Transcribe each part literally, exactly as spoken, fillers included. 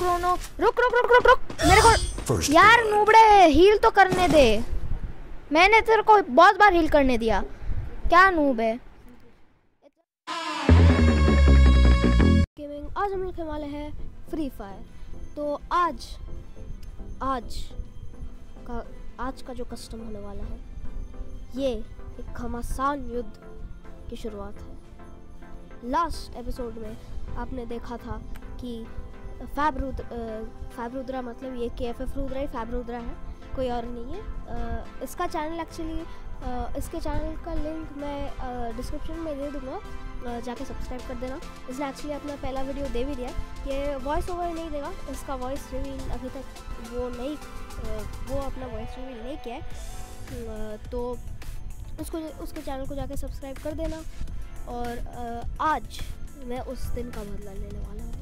Chrono. रुक रुक रुक रुक रुक मेरे को यार नूबड़े हील तो करने दे। मैंने तेरे को बहुत बार हील करने दिया, क्या नूब है। गेमिंग आज हम खेलने वाले हैं फ्री फायर। तो आज आज का आज का जो कस्टम होने वाला है ये एक घमासान युद्ध की शुरुआत है। लास्ट एपिसोड में आपने देखा था कि फैब रुद्रा, फैब रुद्रा मतलब ये केएफएफ रुद्रा ही फैब रुद्रा है, कोई और नहीं है। इसका चैनल एक्चुअली इसके चैनल का लिंक मैं डिस्क्रिप्शन में दे दूँगा, जाके सब्सक्राइब कर देना। इसने एक्चुअली अपना पहला वीडियो दे भी दिया। ये वॉइस ओवर नहीं देगा, इसका वॉइस रिवील अभी तक वो नहीं वो अपना वॉइस रिवील नहीं किया है, तो उसको उसके चैनल को जाके सब्सक्राइब कर देना। और आ, आज मैं उस दिन का बदला लेने वाला हूँ।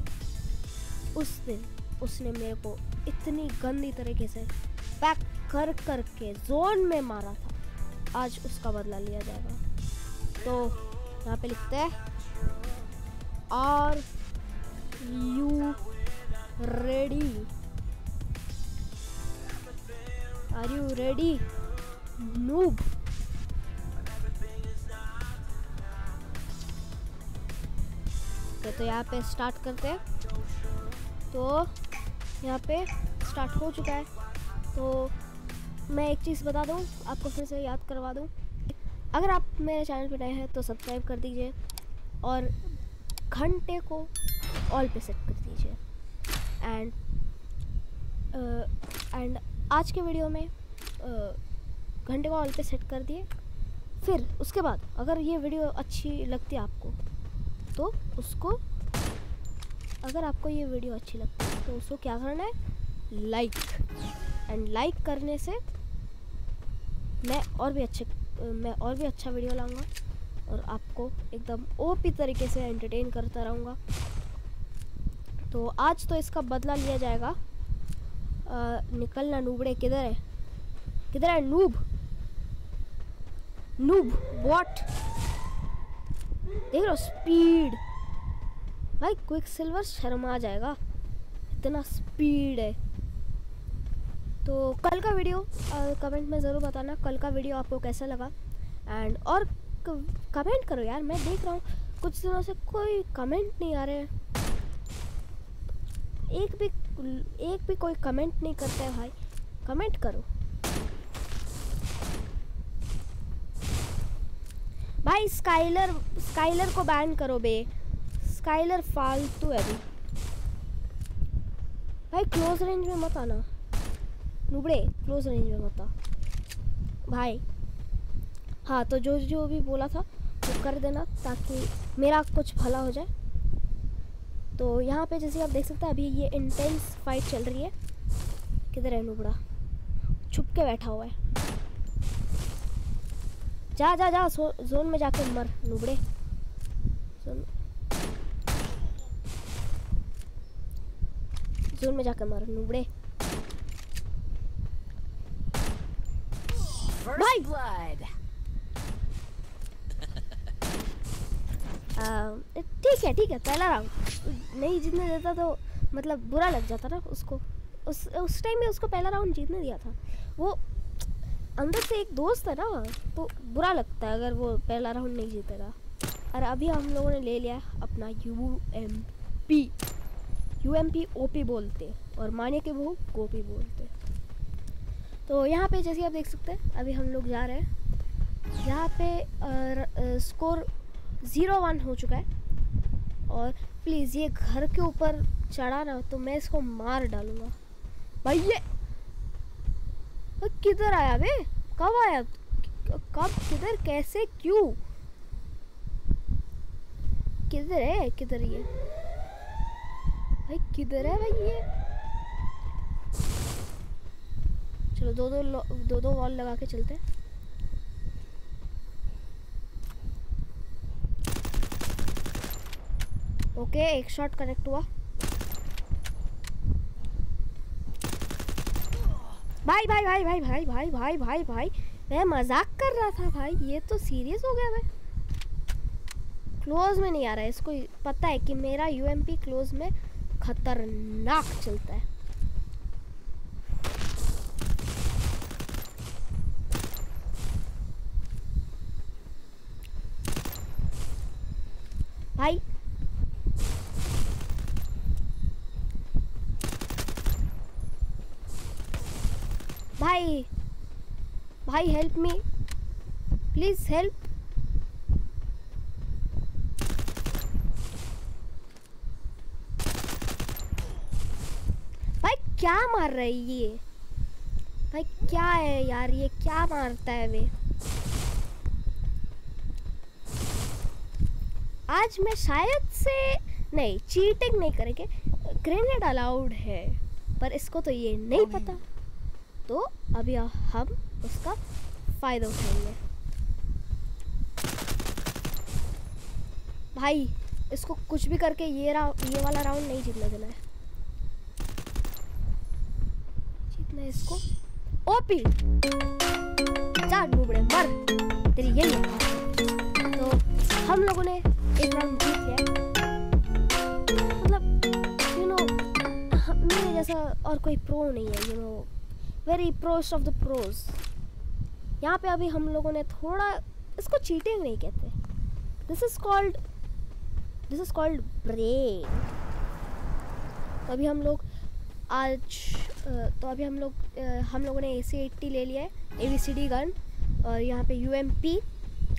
उस दिन उसने मेरे को इतनी गंदी तरीके से पैक कर कर के जोन में मारा था, आज उसका बदला लिया जाएगा। तो यहाँ पे लिखते हैं are you ready, are you ready noob. तो यहाँ पे स्टार्ट करते हैं। तो यहाँ पे स्टार्ट हो चुका है। तो मैं एक चीज़ बता दूँ, आपको फिर से याद करवा दूँ, अगर आप मेरे चैनल पे नए हैं तो सब्सक्राइब कर दीजिए और घंटे को ऑल पे सेट कर दीजिए। एंड एंड आज के वीडियो में घंटे को ऑल पे सेट कर दिए, फिर उसके बाद अगर ये वीडियो अच्छी लगती है आपको तो उसको अगर आपको ये वीडियो अच्छी लगती है तो उसको क्या करना है, लाइक। एंड लाइक करने से मैं और भी अच्छे मैं और भी अच्छा वीडियो लाऊंगा और आपको एकदम ओपी तरीके से एंटरटेन करता रहूँगा। तो आज तो इसका बदला लिया जाएगा। आ, निकलना नूबड़े, किधर है किधर है नूब नूब व्हाट। देख लो स्पीड भाई, क्विक सिल्वर शर्मा जाएगा, इतना स्पीड है। तो कल का वीडियो आ, कमेंट में ज़रूर बताना कल का वीडियो आपको कैसा लगा। एंड और कमेंट करो यार, मैं देख रहा हूँ कुछ दिनों से कोई कमेंट नहीं आ रहे हैं, एक भी एक भी कोई कमेंट नहीं करता है भाई, कमेंट करो भाई। स्काइलर स्काइलर को बैन करो बे, स्काइलर फालतू है अभी भाई। क्लोज रेंज में मत आना नुबड़े, क्लोज रेंज में मत आ भाई। हाँ तो जो जो भी बोला था वो कर देना ताकि मेरा कुछ भला हो जाए। तो यहाँ पे जैसे आप देख सकते हैं अभी ये इंटेंस फाइट चल रही है। किधर है नुबड़ा, छुप के बैठा हुआ है। जा जा जा सो, जोन में जाके मर नुबड़े। जोन में जाके मर नुबड़े भाई। ठीक है ठीक है, पहला राउंड नहीं जीतने देता तो मतलब बुरा लग जाता ना उसको। उस उस टाइम में उसको पहला राउंड जीतने दिया था, वो अंदर से एक दोस्त है ना, तो बुरा लगता है अगर वो पहला राउंड नहीं जीतेगा। और अभी हम लोगों ने ले लिया अपना U M P. U M P OP बोलते और माने के वो गोपी बोलते। तो यहाँ पे जैसे आप देख सकते हैं अभी हम लोग जा रहे हैं। यहाँ पे स्कोर ज़ीरो वन हो चुका है। और प्लीज़ ये घर के ऊपर चढ़ा ना तो मैं इसको मार डालूँगा भाई। ये किधर आया बे, कब आया, कब, किधर, कैसे, क्यों, किधर है, किधर ये भाई, किधर है भाई ये। चलो दो दो दो दो वॉल लगा के चलते हैं। ओके एक शॉट कनेक्ट हुआ भाई भाई भाई भाई भाई भाई भाई भाई भाई मैं मजाक कर रहा था भाई, ये तो सीरियस हो गया भाई। क्लोज में नहीं आ रहा है, इसको पता है कि मेरा यू एम पी क्लोज में खतरनाक चलता है। भाई भाई भाई हेल्प मी प्लीज, हेल्प। भाई क्या मार रहा है ये, भाई क्या है यार, ये क्या मारता है वे। आज मैं शायद से नहीं चीटिंग नहीं करेंगे, ग्रेनेड अलाउड है पर इसको तो ये नहीं पता, तो अभी हम उसका फायदा उठाएंगे। भाई इसको कुछ भी करके ये रा, ये वाला राउंड नहीं जीतने देना है, जीतना है इसको। ओपी चार डूबड़े मर तेरी ये नहीं। तो हम लोगों ने एक राउंड जीत लिया, मतलब यू नो मेरे जैसा और कोई प्रो नहीं है, you know very proest of the pros. यहाँ पे अभी हम लोगों ने थोड़ा, इसको चीटिंग नहीं कहते, this is called this is called break. तो अभी हम लोग आज तो अभी हम लोग हम लोगों ने ए सी एट्टी ले लिया है, A V C D gun, और यहाँ पे यू एम पी।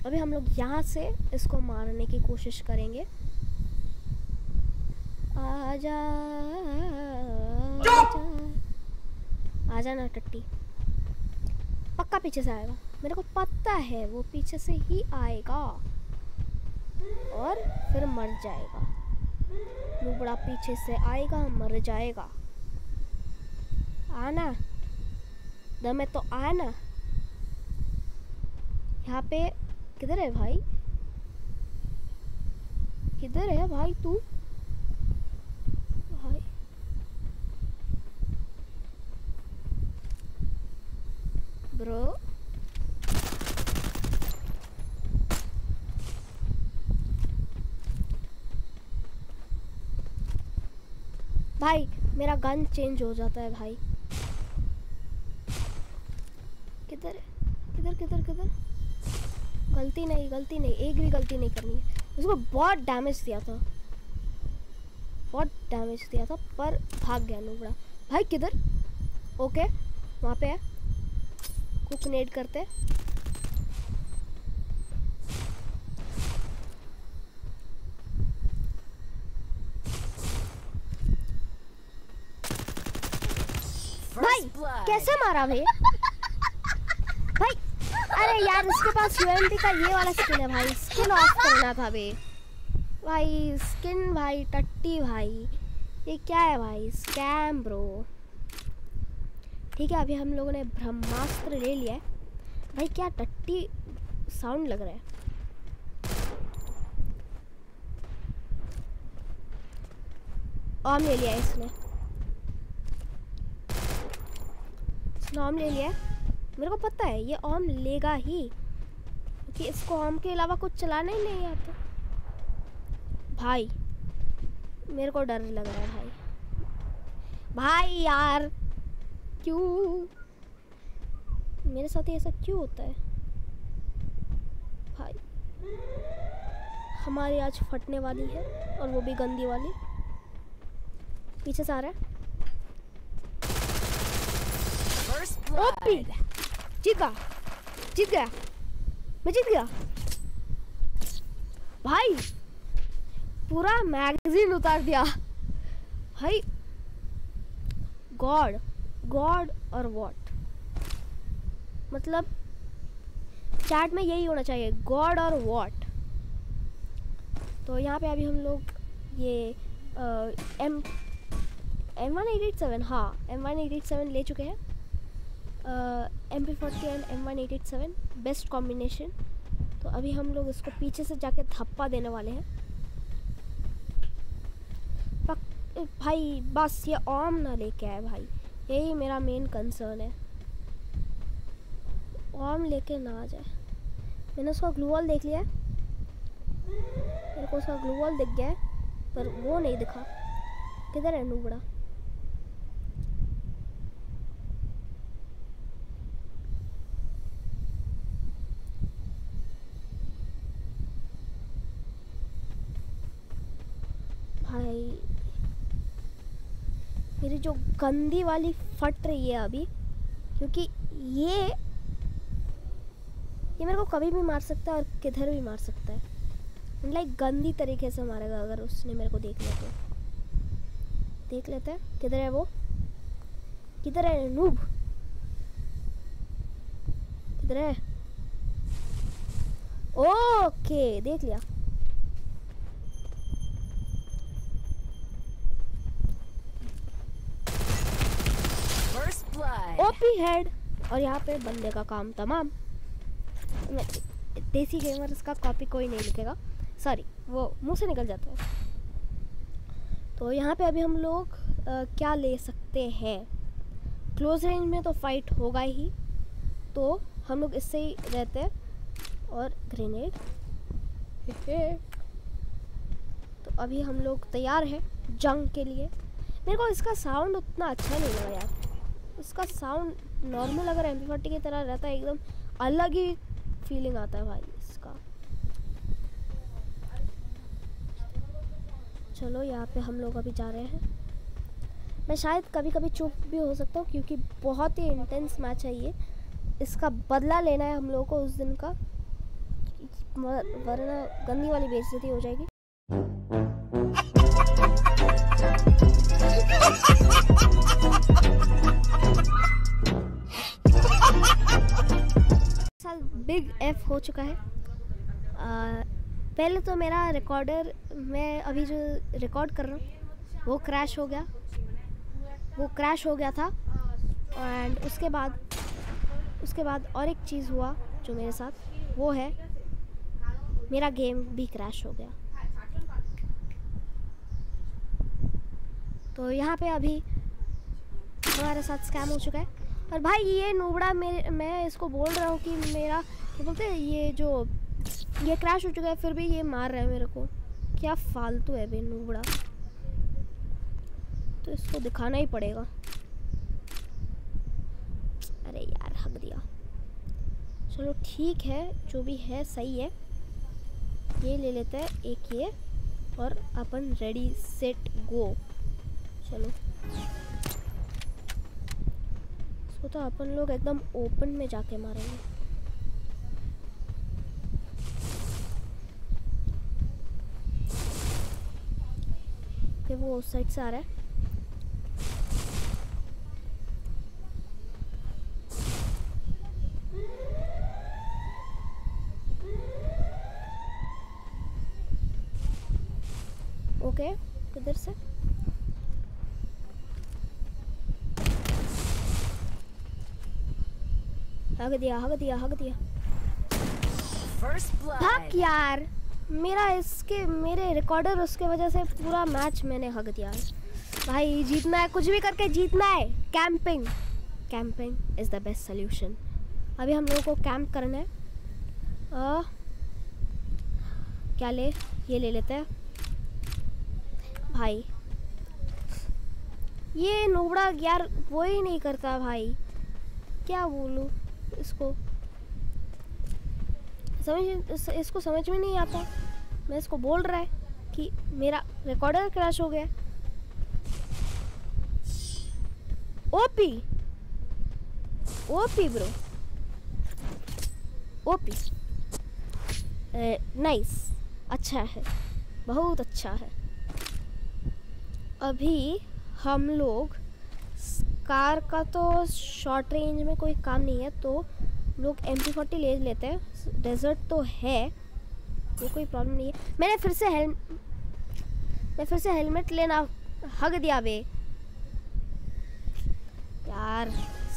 अभी हम लोग यहाँ से इसको मारने की कोशिश करेंगे। आजा आ जाना टट्टी, पक्का पीछे से आएगा, मेरे को पता है वो पीछे से ही आएगा और फिर मर जाएगा। लूबड़ा पीछे से आएगा, मर जाएगा। आना दमे तो आना। यहाँ पे किधर है भाई, किधर है भाई तू? ब्रो भाई मेरा गन चेंज हो जाता है भाई। किधर किधर किधर किधर? गलती नहीं, गलती नहीं, एक भी गलती नहीं करनी है। उसको बहुत डैमेज दिया था, बहुत डैमेज दिया था पर भाग गया लूबड़ा। भाई किधर? ओके वहाँ पे है, ग्रेनेड करते। भाई कैसे मारा भाई? भाई अरे यार उसके पास यूएमपी का ये वाला स्किन है भाई, स्किन ऑफ करना था बे भाई, स्किन भाई टट्टी भाई, ये क्या है भाई, स्कैम ब्रो। ठीक है अभी हम लोगों ने ब्रह्मास्त्र ले लिया है। भाई क्या टट्टी साउंड लग रहा है। ऑम ले लिया इसने, इसने ऑम ले लिया। मेरे को पता है ये ऑम लेगा ही, क्योंकि इसको ऑम के अलावा कुछ चलाना ही नहीं आता। भाई मेरे को डर लग रहा है भाई, भाई यार क्यों मेरे साथ ही ऐसा क्यों होता है भाई? हमारी आज फटने वाली है और वो भी गंदी वाली। पीछे से आ रहा है, ओपी जीत गया, जीत गया मैं, जीत गया भाई, पूरा मैगजीन उतार दिया भाई। गॉड गॉड और वॉट, मतलब चैट में यही होना चाहिए, गॉड और वॉट। तो यहाँ पे अभी हम लोग ये M M one eight eight seven हाँ M one eight eight seven ले चुके हैं। M P forty and M one eight eight seven best combination. तो अभी हम लोग इसको पीछे से जाके थप्पा देने वाले हैं। पक भाई बस ये ऑम ना लेके आए भाई, यही मेरा मेन कंसर्न है, ऑम लेके ना आ जाए। मैंने उसका ग्लूवॉल देख लिया है, मेरे को उसका ग्लूवॉल दिख गया है पर वो नहीं दिखा। किधर है नुबड़ा? भाई मेरी जो गंदी वाली फट रही है अभी, क्योंकि ये ये मेरे को कभी भी मार सकता है और किधर भी मार सकता है। लाइक गंदी तरीके से मारेगा अगर उसने मेरे को देख लिया तो। देख लेते हैं किधर है वो, किधर है नूब, किधर है? ओके देख लिया। OP head. और यहाँ पे बंदे का काम तमाम। देसी गेमर्स का कॉपी कोई नहीं लिखेगा, सॉरी वो मुंह से निकल जाता है। तो यहाँ पे अभी हम लोग आ, क्या ले सकते हैं? क्लोज रेंज में तो फाइट होगा ही, तो हम लोग इससे ही रहते हैं। और ग्रेनेड तो अभी हम लोग तैयार हैं जंग के लिए। मेरे को इसका साउंड उतना अच्छा नहीं लगा यार, उसका साउंड नॉर्मल अगर एम पी फोर्टी की तरह रहता है एकदम अलग ही फीलिंग आता है भाई इसका। चलो यहाँ पे हम लोग अभी जा रहे हैं। मैं शायद कभी कभी चुप भी हो सकता हूँ क्योंकि बहुत ही इंटेंस मैच है ये, इसका बदला लेना है हम लोगों को उस दिन का, वरना गंदी वाली बेइज्जती हो जाएगी। बिग एफ हो चुका है। आ, पहले तो मेरा रिकॉर्डर, मैं अभी जो रिकॉर्ड कर रहा हूँ वो क्रैश हो गया, वो क्रैश हो गया था। एंड उसके बाद उसके बाद और एक चीज़ हुआ जो मेरे साथ, वो है मेरा गेम भी क्रैश हो गया। तो यहाँ पे अभी हमारे साथ स्कैम हो चुका है। और भाई ये नूबड़ा, मेरे मैं इसको बोल रहा हूँ कि मेरा क्या बोलते हैं, ये जो ये क्रैश हो चुका है फिर भी ये मार रहा है मेरे को। क्या फालतू है भाई नूबड़ा, तो इसको दिखाना ही पड़ेगा। अरे यार हक दिया। चलो ठीक है, जो भी है सही है। ये ले लेते हैं एक ये, और अपन रेडी सेट गो। चलो वो तो अपन लोग एकदम ओपन में जाके मारेंगे। कि वो उस साइड से आ रहा है। ओके किधर से? हग दिया हग दिया हग दिया। भाग यार, मेरा इसके मेरे रिकॉर्डर उसके वजह से पूरा मैच मैंने हग दिया। भाई जीतना है, कुछ भी करके जीतना है। Camping camping is the best solution. अभी हम लोगों को कैंप करना है। आ, क्या ले ये ले लेते हैं। भाई ये नोबड़ा यार वो ही नहीं करता भाई, क्या बोलूँ इसको, समझ इस, इसको समझ में नहीं आता। मैं इसको बोल रहा है कि मेरा रिकॉर्डर क्रैश हो गया। OP OP bro OP, nice, अच्छा है, बहुत अच्छा है। अभी हम लोग कार का तो शॉर्ट रेंज में कोई काम नहीं है, तो लोग एम पी फोर्टी ले लेते हैं। डेजर्ट तो है, वो कोई प्रॉब्लम नहीं है। मैंने फिर से हेल मैं फिर से हेलमेट लेना हग दिया बे यार।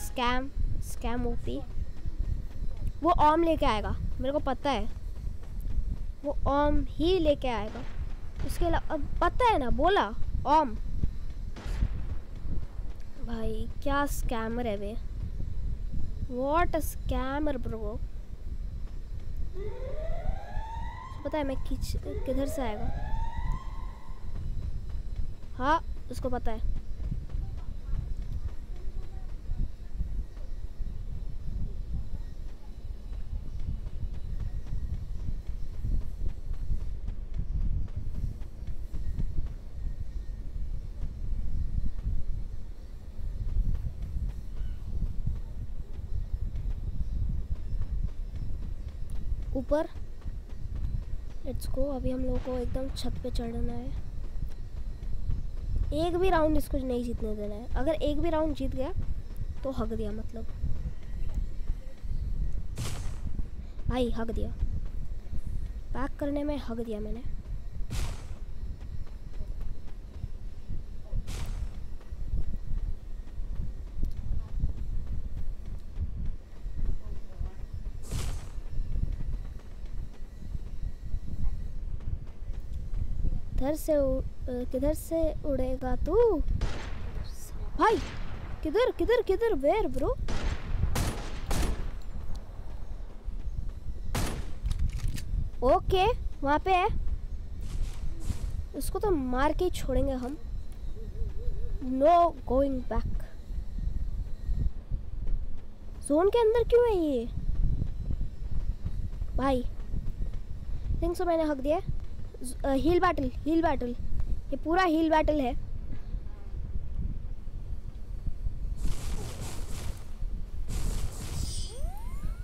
Scam scam OP. वो ओम लेके आएगा, मेरे को पता है वो ओम ही लेके आएगा। उसके अलावा पता है ना, बोला ओम। भाई क्या स्कैमर है वे, व्हाट अ स्कैमर ब्रो। पता है मैं किधर से आएगा। हाँ उसको पता है। ऊपर लेट्स गो। अभी हम लोगों को एकदम छत पे चढ़ना है। एक भी राउंड इसको नहीं जीतने देना है। अगर एक भी राउंड जीत गया तो हक दिया, मतलब भाई हक दिया। पैक करने में हक दिया मैंने। किधर से किधर से उड़ेगा तू भाई? किधर किधर किधर वेयर ब्रो? ओके वहाँ पे है, उसको तो मार के ही छोड़ेंगे हम। No going back. जोन के अंदर क्यों है ये भाई? थिंक सो मैंने हक दिया। हील बैटल, हील बैटल, ये पूरा हील बैटल है।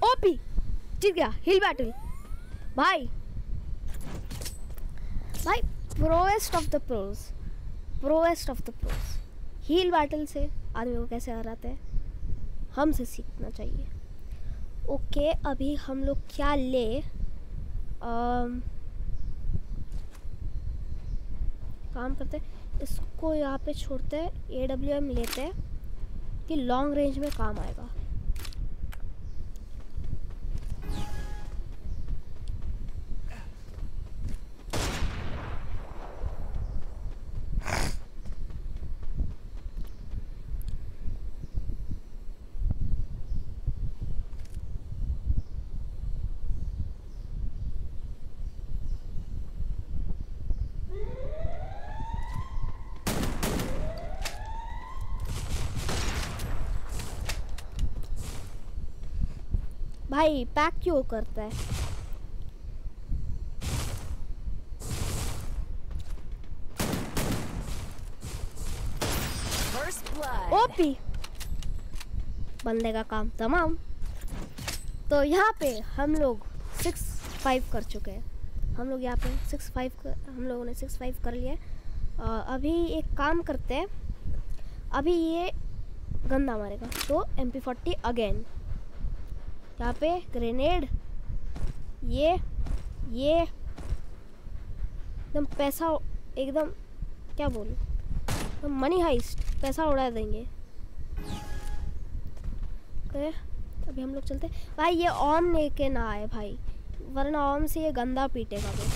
ओपी जीत गया हील बैटल। भाई भाई proest of the pros, proest of the pros. Heal battle से आदमी को कैसे हराते हैं हमसे सीखना चाहिए। ओके अभी हम लोग क्या ले, आम, काम करते हैं, इसको यहाँ पे छोड़ते हैं, ए डब्ल्यू एम लेते हैं कि लॉन्ग रेंज में काम आएगा। भाई पैक क्यों करता है? ओपी बंदे का काम तमाम। तो यहाँ पे हम लोग सिक्स फाइव कर चुके हैं। हम लोग यहाँ पे सिक्स फाइव कर, हम लोगों ने सिक्स फाइव कर लिया। अभी एक काम करते हैं, अभी ये गंदा मारेगा तो एम पी फोर्टी अगेन। यहाँ पे ग्रेनेड, ये ये एकदम पैसा, एकदम क्या बोलूँ, तो मनी हाइस्ट, पैसा उड़ा देंगे। ओके अभी हम लोग चलते। भाई ये ओम लेके ना आए भाई, वरना ओम से ये गंदा पीटेगा भाई।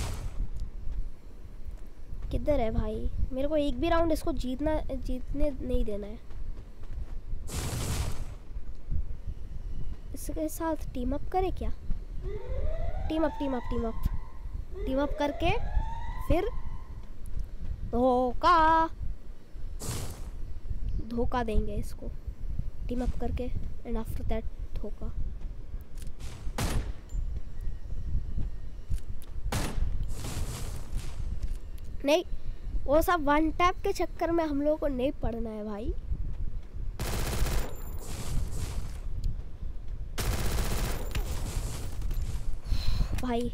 किधर है भाई? मेरे को एक भी राउंड इसको जीतना जीतने नहीं देना है। इसके साथ टीम अप करें क्या? Team up team up team up team up करके फिर धोखा धोखा देंगे इसको। टीम अप करके एंड आफ्टर दैट धोखा। नहीं, वो सब वन टैप के चक्कर में हम लोगों को नहीं पड़ना है भाई। भाई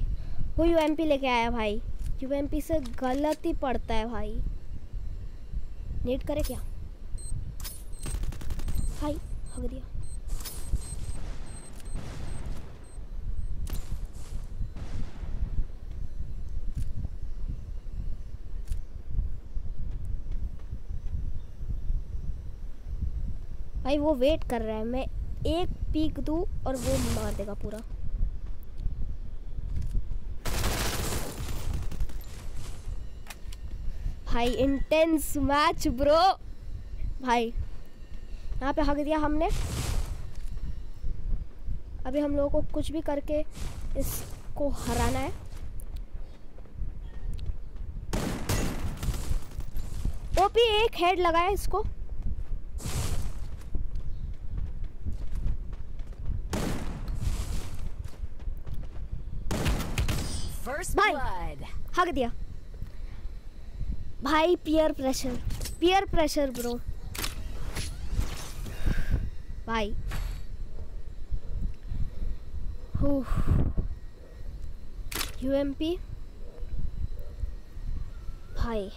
वो यू एम पी लेके आया भाई, यू एम पी से गलत ही पड़ता है भाई। नेट करे क्या भाई? हक दिया। भाई वो वेट कर रहा है, मैं एक पीक दूं और वो मार देगा पूरा। भाई इंटेंस मैच ब्रो। भाई यहाँ पे हक दिया हमने। अभी हम लोगों को कुछ भी करके इसको हराना है। ओपी अभी एक हेड लगाया इसको। भाई हक दिया भाई। Peer pressure, peer pressure bro भाई। यूएमपी भाई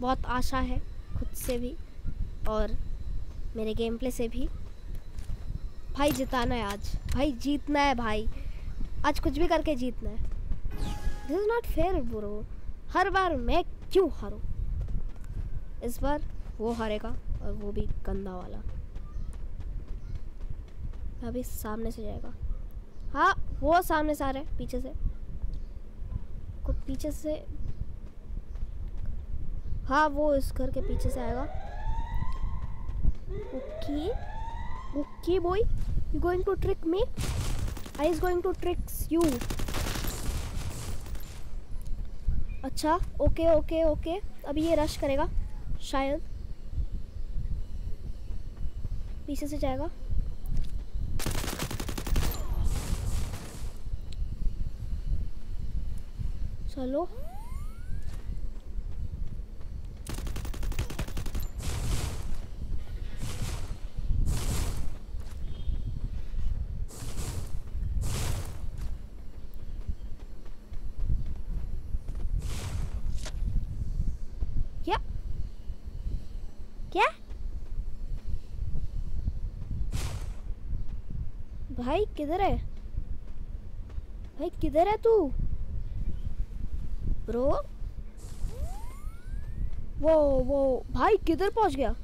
बहुत आशा है खुद से भी और मेरे गेम प्ले से भी। भाई जिताना है आज भाई, जीतना है भाई आज, कुछ भी करके जीतना है। This is not fair bro, हर बार मैं क्यों हारूं? इस बार वो हारेगा और वो भी गंदा वाला। अभी सामने से जाएगा, हाँ वो सामने से आ रहा है, पीछे से को पीछे से, हाँ वो इस घर के पीछे से आएगा। Okay okay boy, you going to trick me, I is going to tricks you. अच्छा ओके ओके ओके, अब ये रश करेगा शायद, पीछे से जाएगा। चलो भाई किधर है, भाई किधर है तू ब्रो? वो वो भाई किधर पहुंच गया?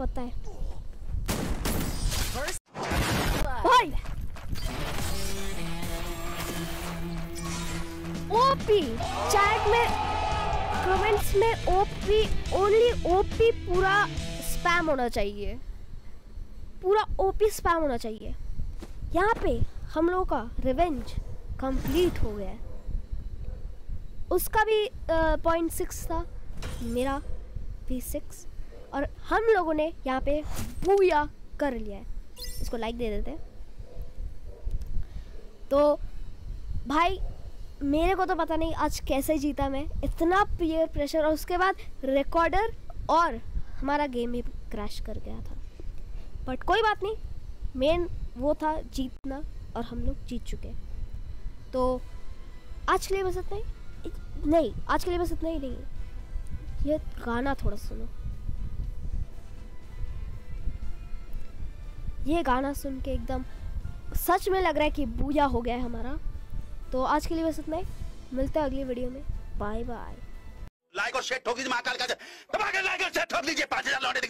पता है भाई। ओपी चैट में, कमेंट्स में ओपी, ओनली ओपी, पूरा स्पैम होना चाहिए, पूरा ओपी स्पैम होना चाहिए। यहाँ पे हम लोगों का रिवेंज कंप्लीट हो गया है। उसका भी पॉइंट सिक्स था, मेरा भी सिक्स, और हम लोगों ने यहाँ पे बूया कर लिया है। इसको लाइक दे देते हैं। तो भाई मेरे को तो पता नहीं आज कैसे जीता मैं, इतना पीयर प्रेशर, और उसके बाद रिकॉर्डर, और हमारा गेम भी क्रैश कर गया था, बट कोई बात नहीं, मेन वो था जीतना, और हम लोग जीत चुके। तो आज के लिए बस इतना ही, नहीं आज के लिए बस इतना ही नहीं, ये गाना थोड़ा सुनो, ये गाना सुन के एकदम सच में लग रहा है कि बूया हो गया है हमारा। तो आज के लिए बस इतना ही, मिलते हैं अगली वीडियो में, बाय बाय। लाइक और शेयर ठोक दीजिए, महाकाल का धमाके, लाइक और शेयर ठोक दीजिए, पाँच हज़ार लौटे।